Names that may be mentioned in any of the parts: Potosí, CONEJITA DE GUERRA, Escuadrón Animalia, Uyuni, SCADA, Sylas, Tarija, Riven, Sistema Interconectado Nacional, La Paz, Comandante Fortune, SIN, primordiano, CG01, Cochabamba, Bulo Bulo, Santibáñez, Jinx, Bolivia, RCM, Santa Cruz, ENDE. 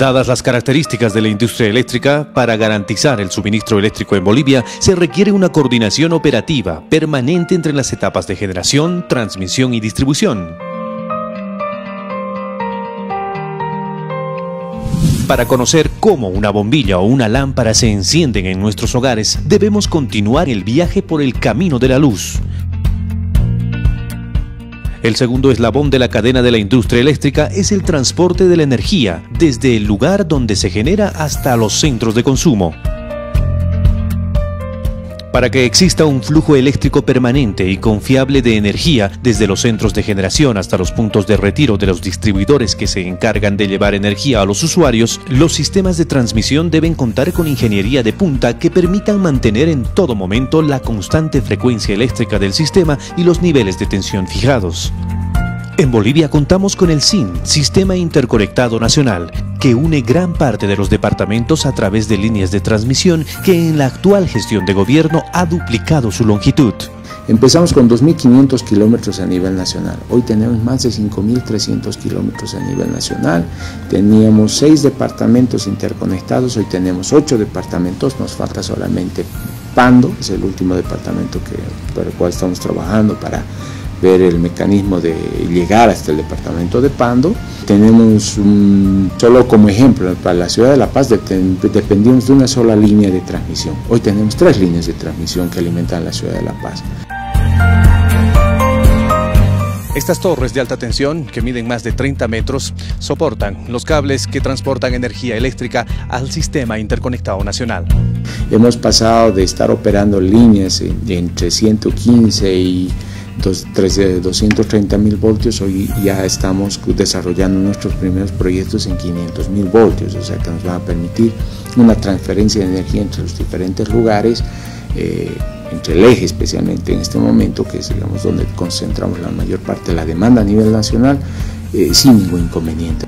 Dadas las características de la industria eléctrica, para garantizar el suministro eléctrico en Bolivia se requiere una coordinación operativa permanente entre las etapas de generación, transmisión y distribución. Para conocer cómo una bombilla o una lámpara se encienden en nuestros hogares, debemos continuar el viaje por el camino de la luz. El segundo eslabón de la cadena de la industria eléctrica es el transporte de la energía, desde el lugar donde se genera hasta los centros de consumo. Para que exista un flujo eléctrico permanente y confiable de energía, desde los centros de generación hasta los puntos de retiro de los distribuidores que se encargan de llevar energía a los usuarios, los sistemas de transmisión deben contar con ingeniería de punta que permitan mantener en todo momento la constante frecuencia eléctrica del sistema y los niveles de tensión fijados. En Bolivia contamos con el SIN, Sistema Interconectado Nacional, que une gran parte de los departamentos a través de líneas de transmisión que en la actual gestión de gobierno ha duplicado su longitud. Empezamos con 2.500 kilómetros a nivel nacional, hoy tenemos más de 5.300 kilómetros a nivel nacional, teníamos 6 departamentos interconectados, hoy tenemos 8 departamentos, nos falta solamente Pando, es el último departamento para el cual estamos trabajando para ver el mecanismo de llegar hasta el departamento de Pando. Tenemos, solo como ejemplo, para la ciudad de La Paz dependíamos de una sola línea de transmisión. Hoy tenemos 3 líneas de transmisión que alimentan la ciudad de La Paz. Estas torres de alta tensión, que miden más de 30 metros, soportan los cables que transportan energía eléctrica al Sistema Interconectado Nacional. Hemos pasado de estar operando líneas de entre 115 y 230 mil voltios, hoy ya estamos desarrollando nuestros primeros proyectos en 500 mil voltios, o sea que nos va a permitir una transferencia de energía entre los diferentes lugares, entre el eje especialmente en este momento, que es digamos donde concentramos la mayor parte de la demanda a nivel nacional, sin ningún inconveniente.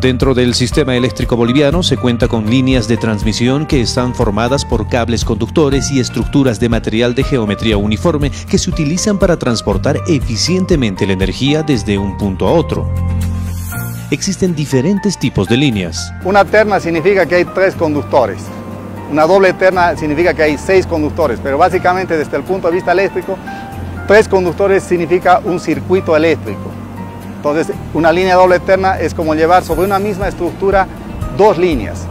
Dentro del sistema eléctrico boliviano se cuenta con líneas de transmisión que están formadas por cables conductores y estructuras de material de geometría uniforme que se utilizan para transportar eficientemente la energía desde un punto a otro. Existen diferentes tipos de líneas. Una terna significa que hay 3 conductores. Una doble terna significa que hay 6 conductores, pero básicamente desde el punto de vista eléctrico, 3 conductores significa un circuito eléctrico. Entonces, una línea doble terna es como llevar sobre una misma estructura 2 líneas,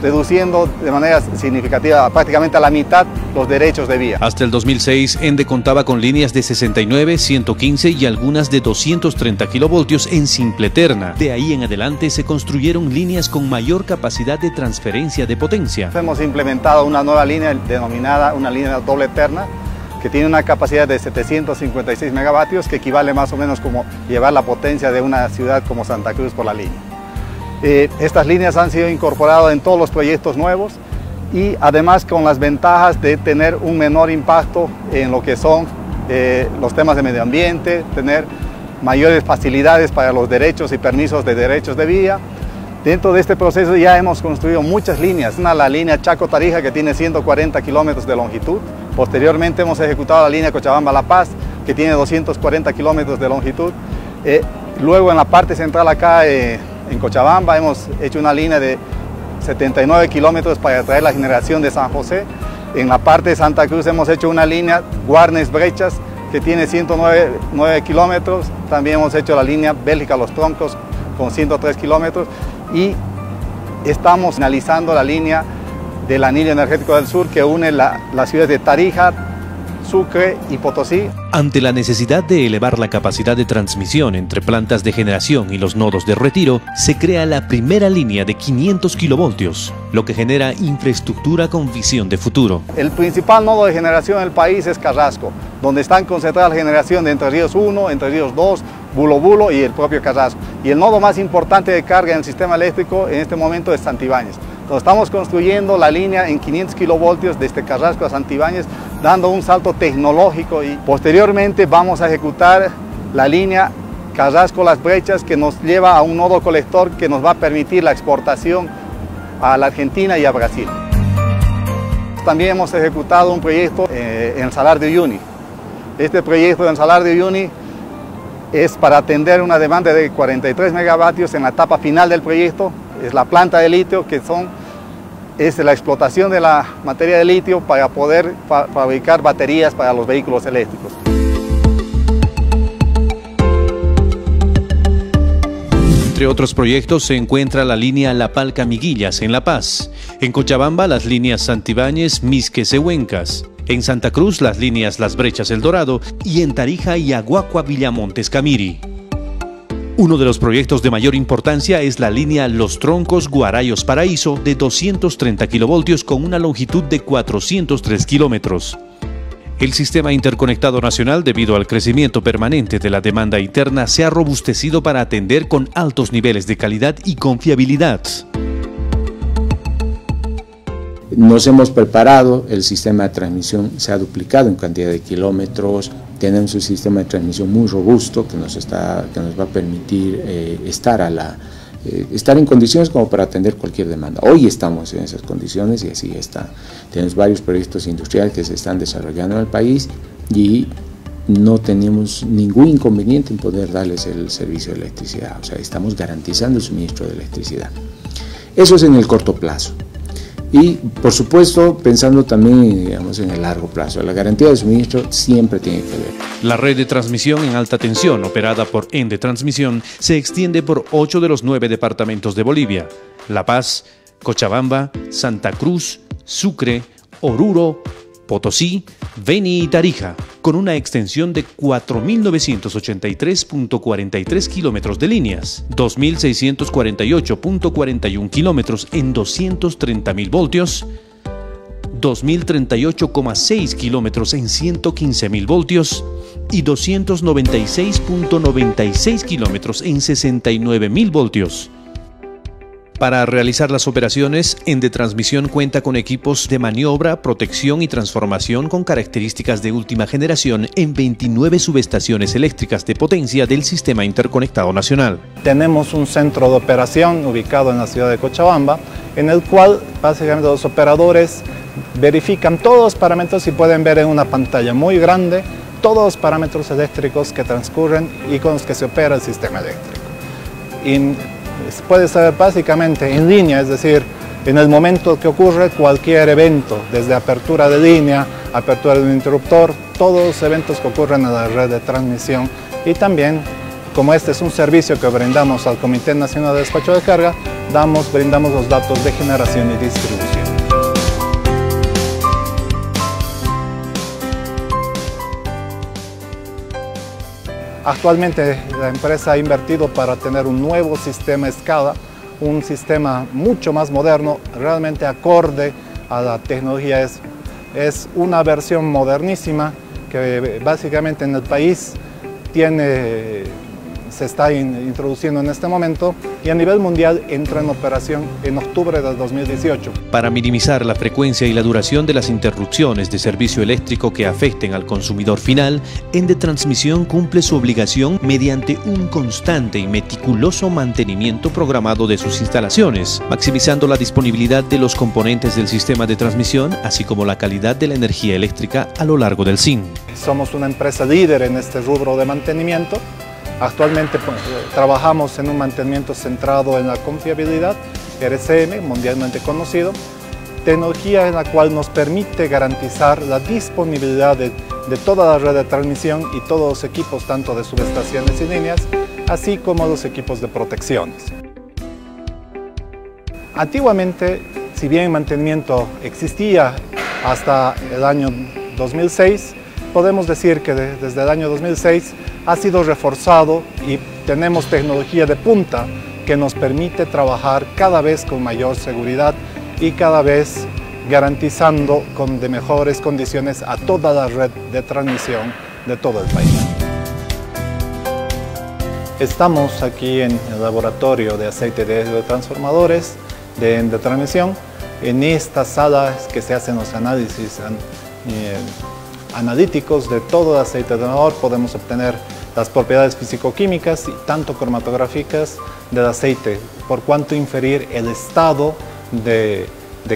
reduciendo de manera significativa, prácticamente a la mitad, los derechos de vía. Hasta el 2006, ENDE contaba con líneas de 69, 115 y algunas de 230 kilovoltios en simple terna. De ahí en adelante se construyeron líneas con mayor capacidad de transferencia de potencia. Hemos implementado una nueva línea denominada una línea doble terna, que tiene una capacidad de 756 megavatios, que equivale más o menos como llevar la potencia de una ciudad como Santa Cruz por la línea. Estas líneas han sido incorporadas en todos los proyectos nuevos y además con las ventajas de tener un menor impacto en lo que son los temas de medio ambiente, tener mayores facilidades para los derechos y permisos de derechos de vía. Dentro de este proceso ya hemos construido muchas líneas, la línea Chaco-Tarija que tiene 140 kilómetros de longitud. Posteriormente hemos ejecutado la línea Cochabamba-La Paz, que tiene 240 kilómetros de longitud. Luego en la parte central acá en Cochabamba hemos hecho una línea de 79 kilómetros para traer la generación de San José. En la parte de Santa Cruz hemos hecho una línea Guarnes-Brechas, que tiene 109 kilómetros. También hemos hecho la línea Bélgica-Los Troncos, con 103 kilómetros. Y estamos analizando la línea del anillo energético del sur que une las ciudades de Tarija, Sucre y Potosí. Ante la necesidad de elevar la capacidad de transmisión entre plantas de generación y los nodos de retiro, se crea la primera línea de 500 kilovoltios, lo que genera infraestructura con visión de futuro. El principal nodo de generación del país es Carrasco, donde están concentradas la generación de Entre Ríos 1, Entre Ríos 2, Bulo Bulo y el propio Carrasco. Y el nodo más importante de carga en el sistema eléctrico en este momento es Santibáñez. Entonces, estamos construyendo la línea en 500 kilovoltios desde Carrasco a Santibáñez, dando un salto tecnológico, y posteriormente vamos a ejecutar la línea Carrasco-Las Brechas, que nos lleva a un nodo colector que nos va a permitir la exportación a la Argentina y a Brasil. También hemos ejecutado un proyecto en el Salar de Uyuni. Este proyecto en el Salar de Uyuni es para atender una demanda de 43 megavatios en la etapa final del proyecto, es la planta de litio, que es la explotación de la materia de litio para poder fabricar baterías para los vehículos eléctricos. Entre otros proyectos se encuentra la línea La Palca-Miguillas en La Paz, en Cochabamba las líneas Santibáñez, Misque-Sehuencas, en Santa Cruz las líneas Las Brechas-El Dorado y en Tarija y Aguacua-Villamontes-Camiri. Uno de los proyectos de mayor importancia es la línea Los Troncos-Guarayos-Paraíso de 230 kilovoltios con una longitud de 403 kilómetros. El Sistema Interconectado Nacional, debido al crecimiento permanente de la demanda interna, se ha robustecido para atender con altos niveles de calidad y confiabilidad. Nos hemos preparado, el sistema de transmisión se ha duplicado en cantidad de kilómetros, tenemos un sistema de transmisión muy robusto que nos va a permitir estar en condiciones como para atender cualquier demanda. Hoy estamos en esas condiciones y así está. Tenemos varios proyectos industriales que se están desarrollando en el país y no tenemos ningún inconveniente en poder darles el servicio de electricidad, o sea, estamos garantizando el suministro de electricidad. Eso es en el corto plazo. Y, por supuesto, pensando también, digamos, en el largo plazo. La garantía de suministro siempre tiene que ver. La red de transmisión en alta tensión, operada por ENDE Transmisión, se extiende por 8 de los 9 departamentos de Bolivia: La Paz, Cochabamba, Santa Cruz, Sucre, Oruro, Potosí, Beni y Tarija, con una extensión de 4.983.43 kilómetros de líneas, 2.648.41 kilómetros en 230.000 voltios, 2.038,6 kilómetros en 115.000 voltios y 296.96 kilómetros en 69.000 voltios. Para realizar las operaciones, ENDE Transmisión cuenta con equipos de maniobra, protección y transformación con características de última generación en 29 subestaciones eléctricas de potencia del Sistema Interconectado Nacional. Tenemos un centro de operación ubicado en la ciudad de Cochabamba, en el cual básicamente los operadores verifican todos los parámetros y pueden ver en una pantalla muy grande todos los parámetros eléctricos que transcurren y con los que se opera el sistema eléctrico. Puede ser básicamente en línea, es decir, en el momento que ocurre cualquier evento, desde apertura de línea, apertura de un interruptor, todos los eventos que ocurren en la red de transmisión. Y también, como este es un servicio que brindamos al Comité Nacional de Despacho de Carga, brindamos los datos de generación y distribución. Actualmente la empresa ha invertido para tener un nuevo sistema SCADA, un sistema mucho más moderno, realmente acorde a la tecnología. Es una versión modernísima que básicamente en el país se está introduciendo en este momento y a nivel mundial entra en operación en octubre del 2018. Para minimizar la frecuencia y la duración de las interrupciones de servicio eléctrico que afecten al consumidor final, ENDE Transmisión cumple su obligación mediante un constante y meticuloso mantenimiento programado de sus instalaciones, maximizando la disponibilidad de los componentes del sistema de transmisión, así como la calidad de la energía eléctrica a lo largo del SIN. Somos una empresa líder en este rubro de mantenimiento. Actualmente trabajamos en un mantenimiento centrado en la confiabilidad, RCM, mundialmente conocido, tecnología en la cual nos permite garantizar la disponibilidad de toda la red de transmisión y todos los equipos, tanto de subestaciones y líneas, así como los equipos de protecciones. Antiguamente, si bien el mantenimiento existía hasta el año 2006, podemos decir que desde el año 2006 ha sido reforzado y tenemos tecnología de punta que nos permite trabajar cada vez con mayor seguridad y cada vez garantizando de mejores condiciones a toda la red de transmisión de todo el país. Estamos aquí en el laboratorio de aceite de transformadores de transmisión. En esta sala es que se hacen los análisis analíticos de todo el aceite de transformador. Podemos obtener las propiedades físico-químicas y tanto cromatográficas del aceite, por cuanto inferir el estado de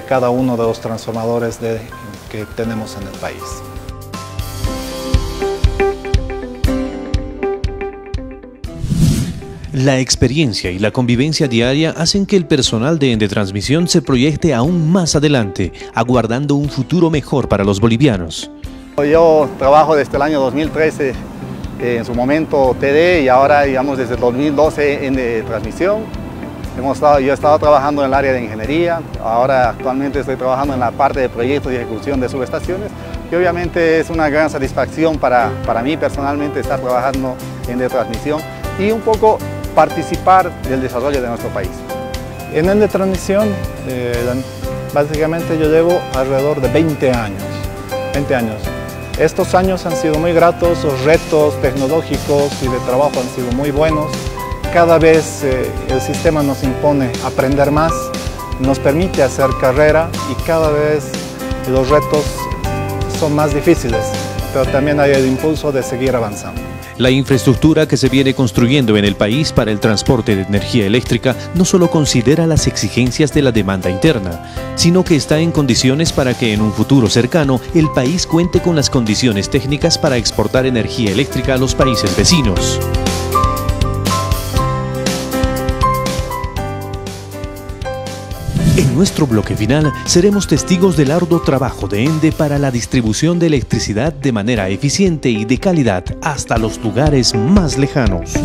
cada uno de los transformadores que tenemos en el país. La experiencia y la convivencia diaria hacen que el personal de ENDE Transmisión se proyecte aún más adelante, aguardando un futuro mejor para los bolivianos. Yo trabajo desde el año 2013, en su momento TD, y ahora, digamos, desde el 2012 ENDE Transmisión. Yo he estado trabajando en el área de ingeniería, ahora actualmente estoy trabajando en la parte de proyectos y ejecución de subestaciones, y obviamente es una gran satisfacción para mí personalmente estar trabajando en ENDE Transmisión y un poco participar del desarrollo de nuestro país. En ENDE Transmisión, básicamente yo llevo alrededor de 20 años. Estos años han sido muy gratos, los retos tecnológicos y de trabajo han sido muy buenos. Cada vez el sistema nos impone aprender más, nos permite hacer carrera y cada vez los retos son más difíciles, pero también hay el impulso de seguir avanzando. La infraestructura que se viene construyendo en el país para el transporte de energía eléctrica no solo considera las exigencias de la demanda interna, sino que está en condiciones para que en un futuro cercano el país cuente con las condiciones técnicas para exportar energía eléctrica a los países vecinos. En nuestro bloque final seremos testigos del arduo trabajo de ENDE para la distribución de electricidad de manera eficiente y de calidad hasta los lugares más lejanos.